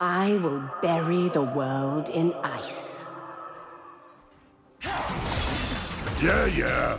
I will bury the world in ice. Yeah, yeah.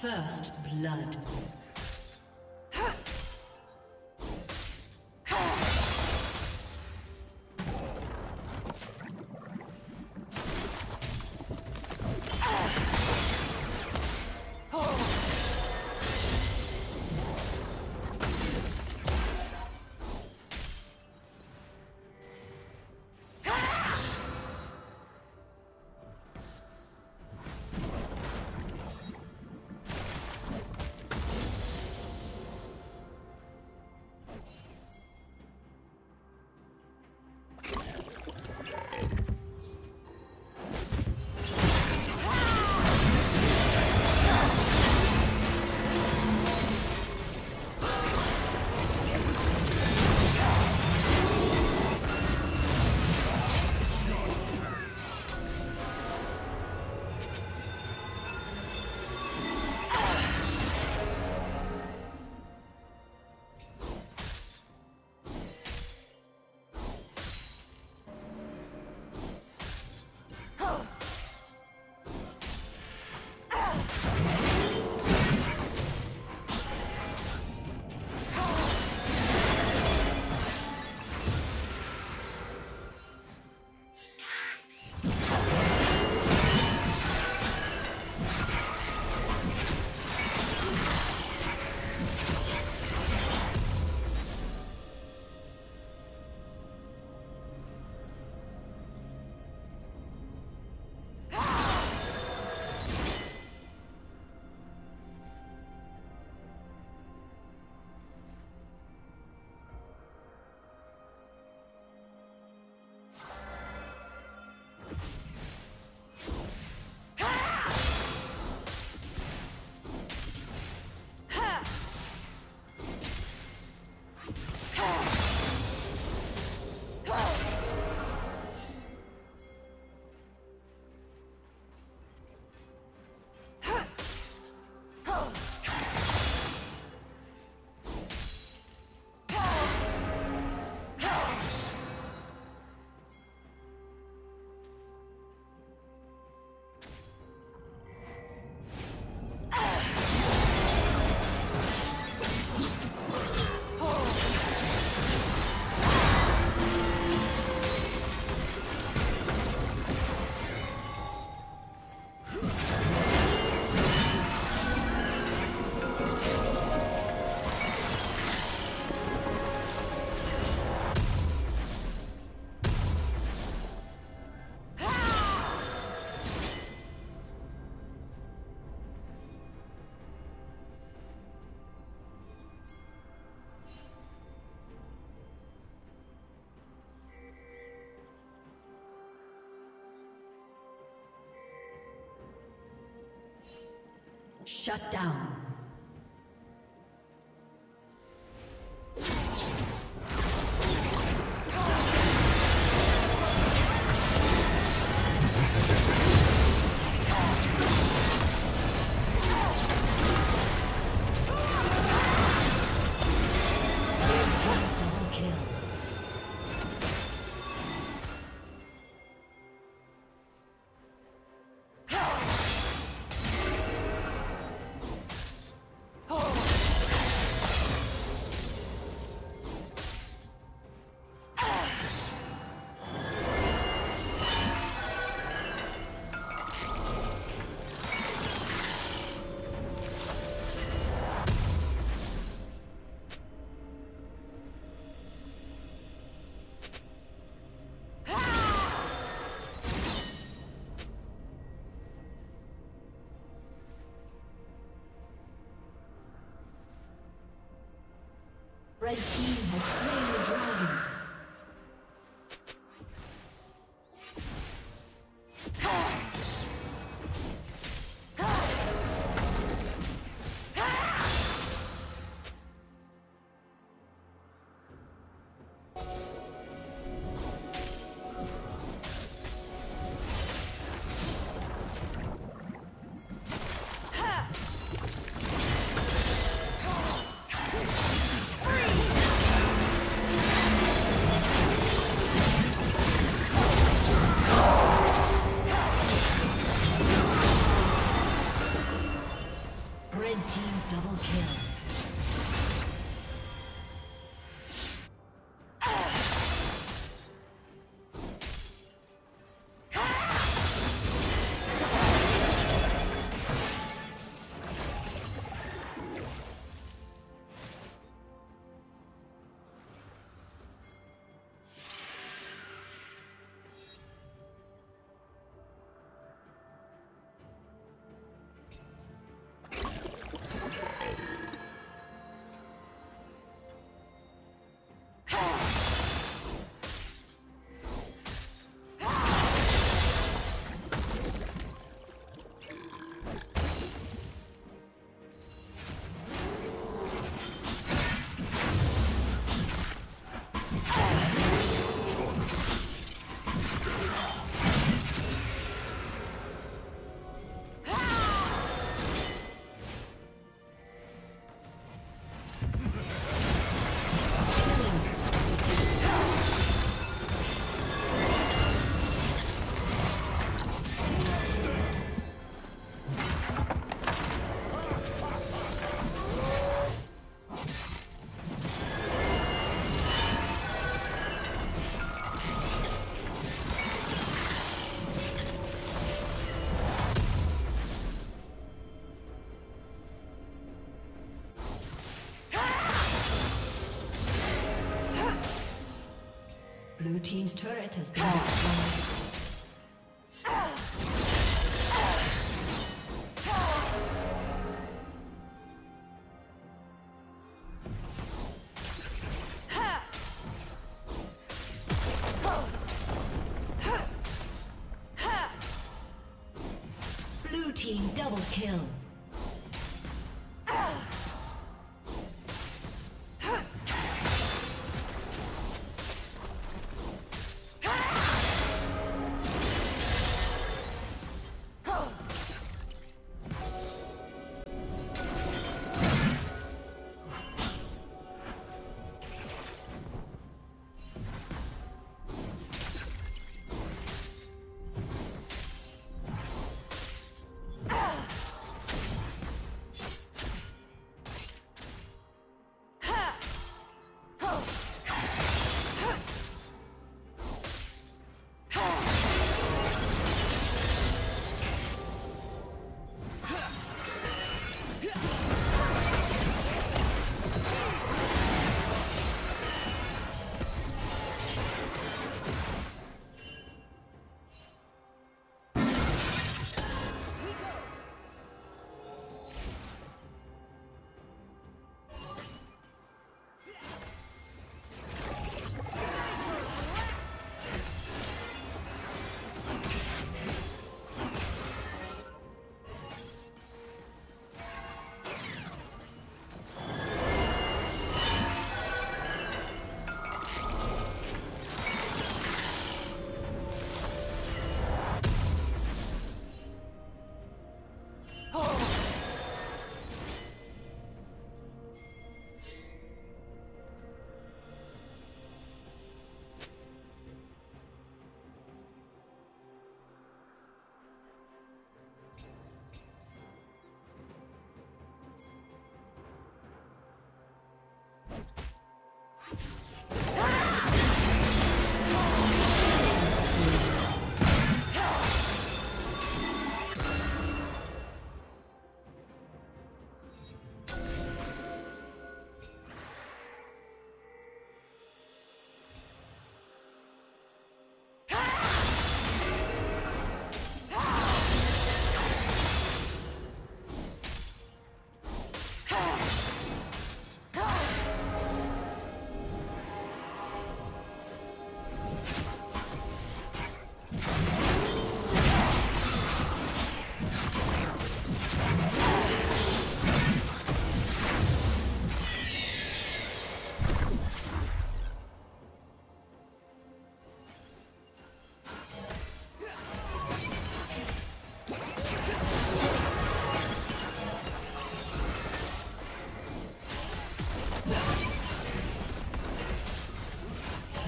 First blood. Shut down. Red team has slain the dragon. Blue team's turret has been destroyed. Blue team double kill.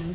Blue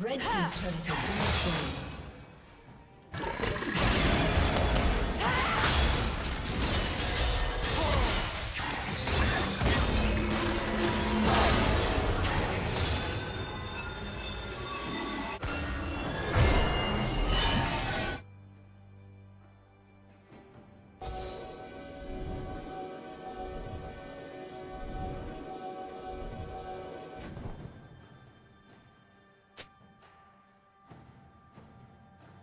Red team's turret has been destroyed.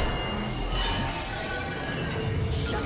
Shut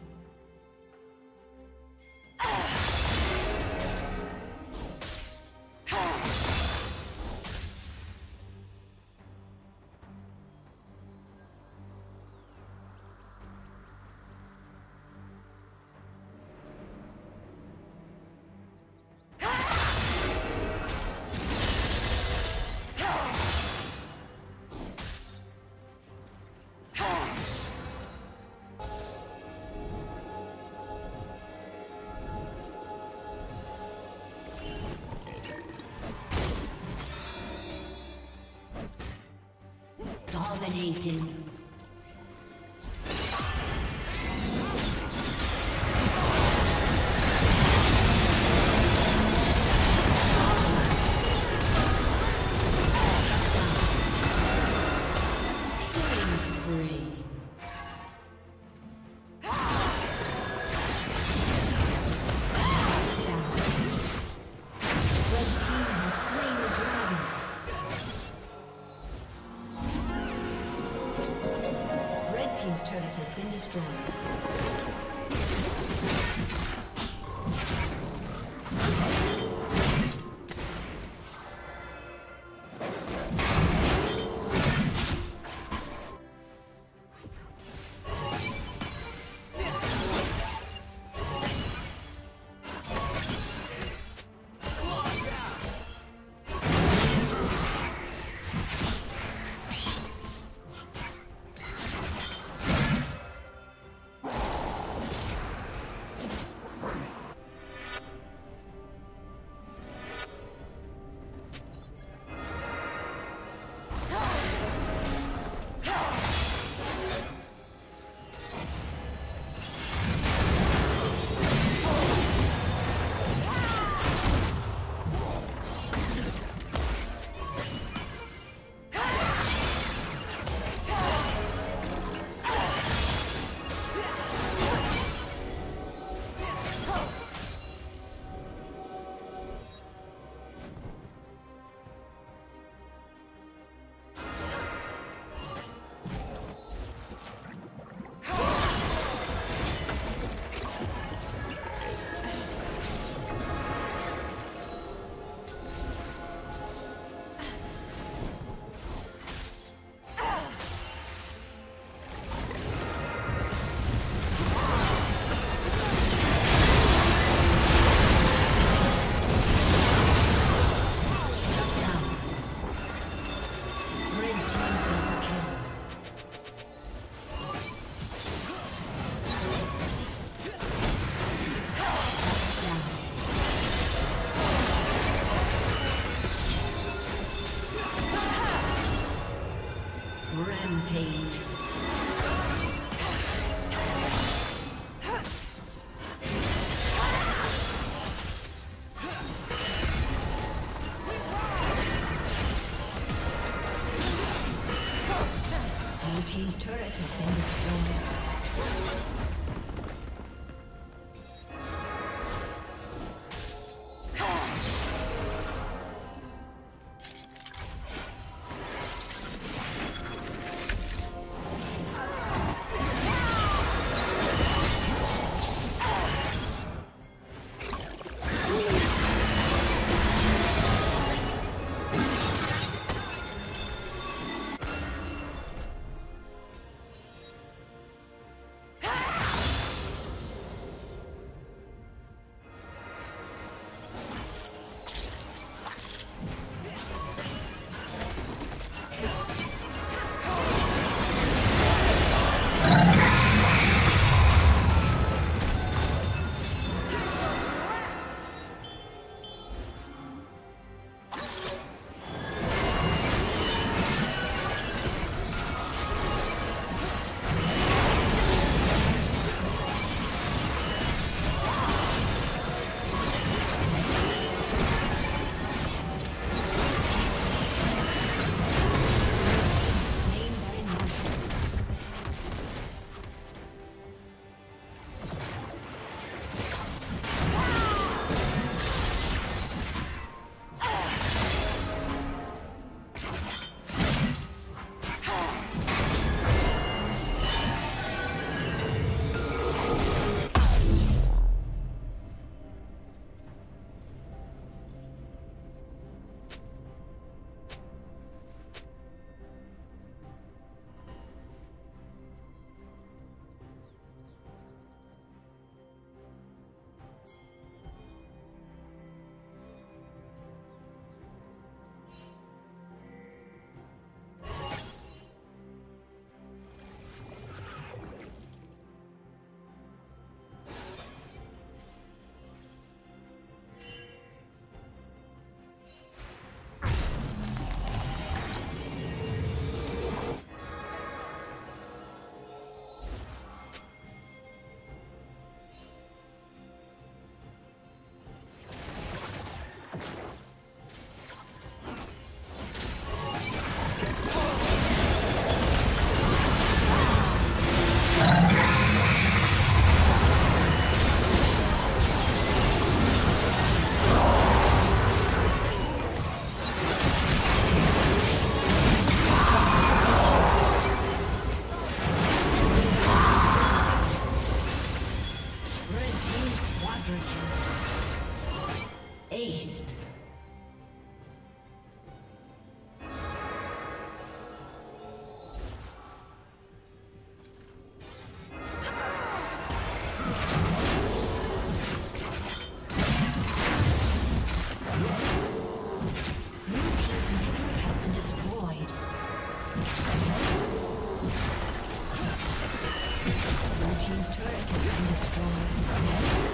Dominating. Team's turret has been destroyed. Team's turret has been destroyed. team's turret has been destroyed.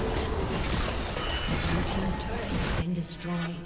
Your team's turret has been destroyed.